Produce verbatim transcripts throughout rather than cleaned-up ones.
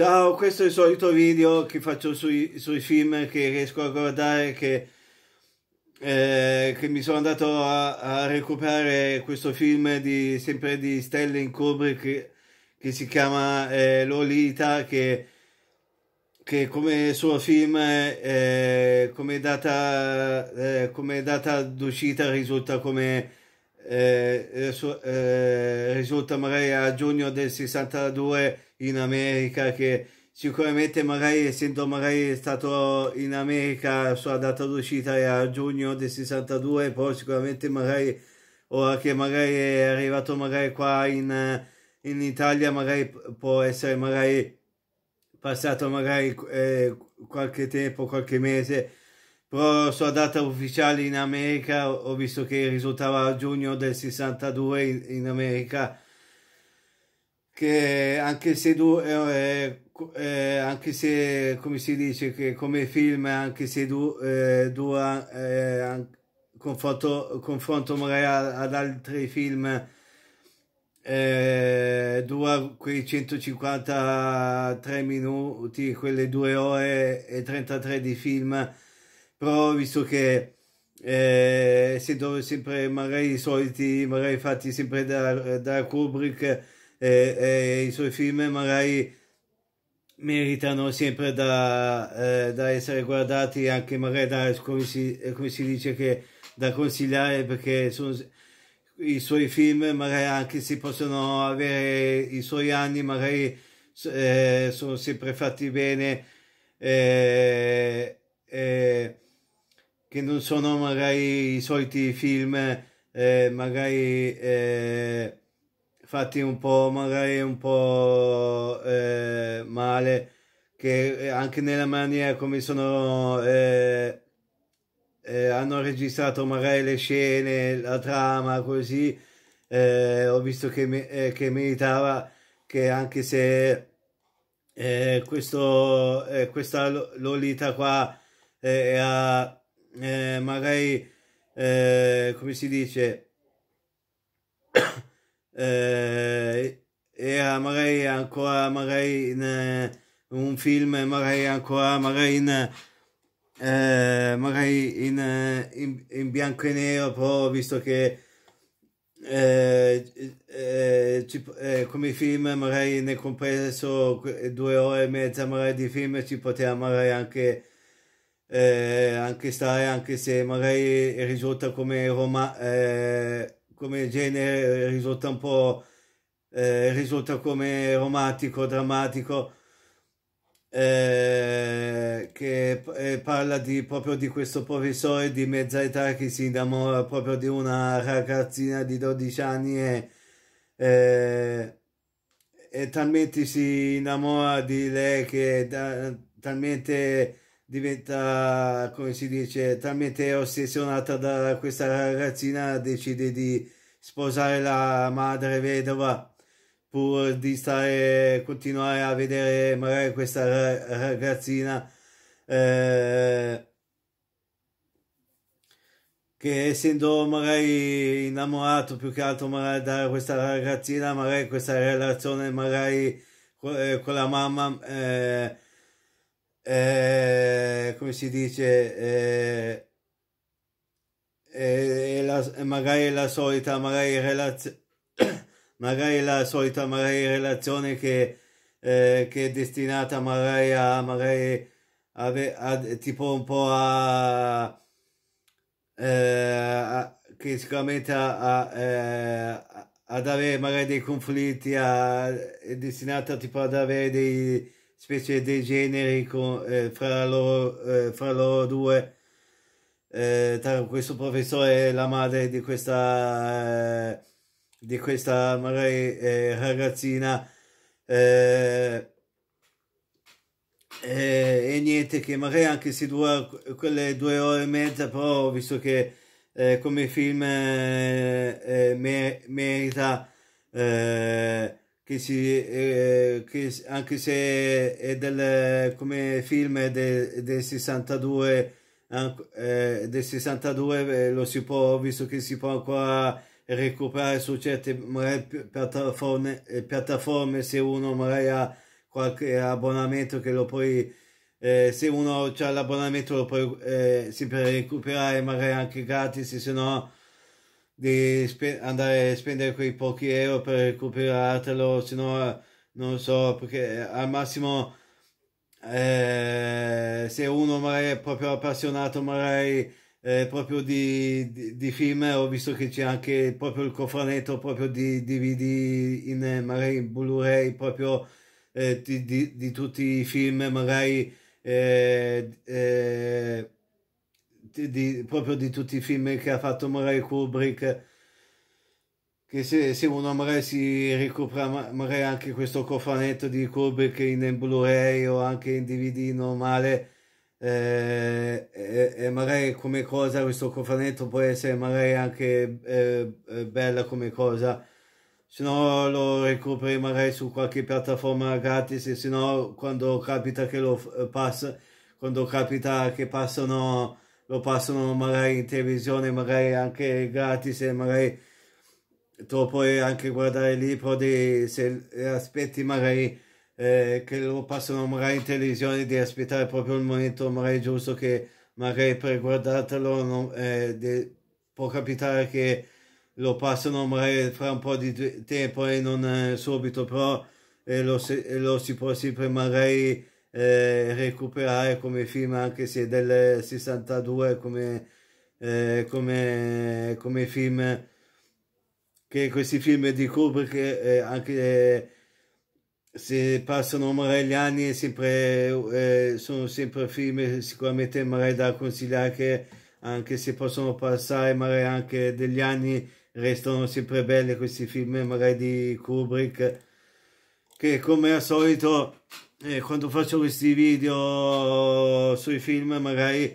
Ciao, questo è il solito video che faccio sui, sui film che riesco a guardare, che, eh, che mi sono andato a, a recuperare questo film di, sempre di Stanley Kubrick, che, che si chiama eh, Lolita, che, che come suo film, eh, come data, eh, come data d'uscita risulta come Eh, eh, risulta magari a giugno del sessantadue in America, che sicuramente magari essendo magari stato in America la sua data d'uscita è a giugno del sessantadue, poi sicuramente magari ora che magari è arrivato magari qua in, in Italia magari può essere magari passato magari eh, qualche tempo, qualche mese, però la sua data ufficiale in America ho visto che risultava a giugno del sessantadue in, in America, che anche se, du, eh, eh, anche se come si dice, che come film, anche se du, eh, dura eh, confronto, confronto magari ad altri film, eh, dura quei centocinquantatré minuti, quelle due ore e trentatré di film. Però visto che eh, essendo sempre magari i soliti, magari fatti sempre da, da Kubrick, eh, eh, i suoi film magari meritano sempre da, eh, da essere guardati, anche magari da, come, si, come si dice, che da consigliare, perché sono, i suoi film magari anche se possono avere i suoi anni, magari eh, sono sempre fatti bene, eh, eh, che non sono magari i soliti film, eh, magari eh, fatti un po', magari un po' eh, male, che anche nella maniera come sono, eh, eh, hanno registrato magari le scene, la trama, così, eh, ho visto che, me, eh, che meritava, che anche se eh, questo, eh, questa Lolita qua eh, era Eh, magari eh, come si dice eh, era magari ancora magari in eh, un film magari ancora magari in eh, magari in, eh, in, in bianco e nero, però visto che eh, eh, ci, eh, come film magari ne compreso due ore e mezza magari di film, ci poteva magari anche Eh, anche stare, anche se magari risulta come Roma, eh, come genere risulta un po' eh, risulta come romantico, drammatico, eh, che eh, parla di, proprio di questo professore di mezza età che si innamora proprio di una ragazzina di dodici anni e, eh, e talmente si innamora di lei che da, talmente diventa, come si dice, talmente ossessionata da questa ragazzina, decide di sposare la madre vedova pur di stare, continuare a vedere magari questa ragazzina, eh, che essendo magari innamorato più che altro magari da questa ragazzina, magari questa relazione magari eh, con la mamma, eh, Eh, come si dice, eh, eh, eh, la, magari la solita magari relazione magari la solita magari relazione che, eh, che è destinata magari a magari a, a, tipo un po' a, eh, a che sicuramente a, a, eh, ad avere magari dei conflitti, a, è destinata tipo ad avere dei specie dei generi con, eh, fra, loro, eh, fra loro due, eh, tra questo professore e la madre di questa, eh, di questa magari eh, ragazzina, eh, eh, e niente, che magari anche se dura quelle due ore e mezza, però ho visto che eh, come film eh, eh, mer merita eh, Che, si, eh, che anche se è del, come film del, del sessantadue, eh, del sessantadue eh, lo si può, visto che si può ancora recuperare su certe magari, piattaforme, eh, piattaforme se uno magari ha qualche abbonamento che lo puoi, eh, se uno ha l'abbonamento lo puoi eh, sempre recuperare, magari anche gratis, se no di spe andare a spendere quei pochi euro per recuperartelo, se no non so, perché al massimo eh, se uno magari è proprio appassionato magari eh, proprio di, di, di film, ho visto che c'è anche proprio il cofanetto proprio di D V D in, magari in Blu-ray proprio eh, di, di, di tutti i film magari eh, eh, Di, proprio di tutti i film che ha fatto magari Kubrick, che se, se uno magari si recupera magari anche questo cofanetto di Kubrick in Blu-ray o anche in D V D normale, eh, e, e magari come cosa questo cofanetto può essere magari anche eh, bella come cosa, se no lo recuperi magari su qualche piattaforma gratis, e se no quando capita che lo passa, quando capita che passano lo passano magari in televisione, magari anche gratis, e magari te lo puoi anche guardare lì, però di, se aspetti magari eh, che lo passano magari in televisione, di aspettare proprio il momento magari giusto che magari per guardartelo, non, eh, di, può capitare che lo passano magari fra un po' di tempo e non eh, subito, però eh, lo, se, lo si può sempre magari Eh, recuperare come film, anche se del sessantadue, come, eh, come, come film, che questi film di Kubrick eh, anche eh, se passano magari gli anni, sempre, eh, sono sempre film sicuramente magari da consigliare, che anche se possono passare magari anche degli anni, restano sempre belli questi film magari di Kubrick, che come al solito Eh, quando faccio questi video sui film magari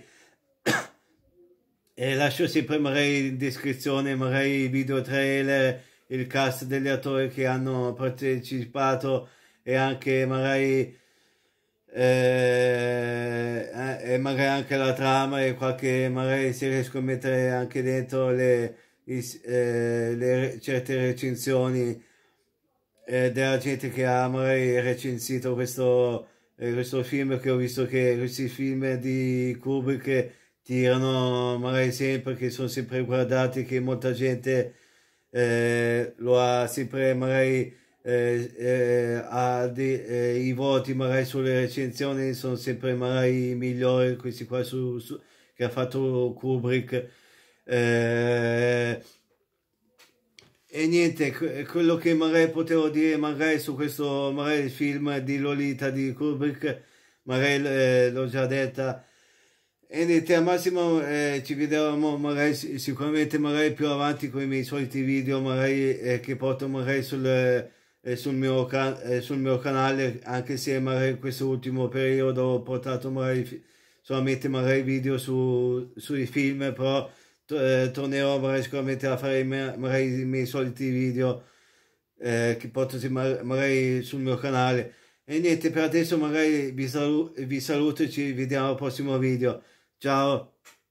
eh, lascio sempre magari in descrizione magari i video trailer, il cast degli attori che hanno partecipato, e anche magari eh, e magari anche la trama, e qualche magari se riesco a mettere anche dentro le, i, eh, le certe recensioni della gente che ha magari recensito questo, eh, questo film, che ho visto che questi film di Kubrick tirano magari sempre, che sono sempre guardati, che molta gente eh, lo ha sempre magari eh, eh, ha de, eh, i voti magari sulle recensioni sono sempre magari i migliori, questi qua su, su, che ha fatto Kubrick. eh, E niente, quello che magari potevo dire magari su questo magari film di Lolita di Kubrick, magari eh, l'ho già detta. E niente, al massimo eh, ci vediamo magari sicuramente magari più avanti con i miei soliti video magari eh, che porto magari sul, eh, sul, mio eh, sul mio canale, anche se magari in questo ultimo periodo ho portato magari solamente magari video su, sui film, però Eh, tornerò magari sicuramente a fare magari i miei soliti video eh, che porto magari sul mio canale. E niente, per adesso magari vi saluto, vi saluto e ci vediamo al prossimo video. Ciao!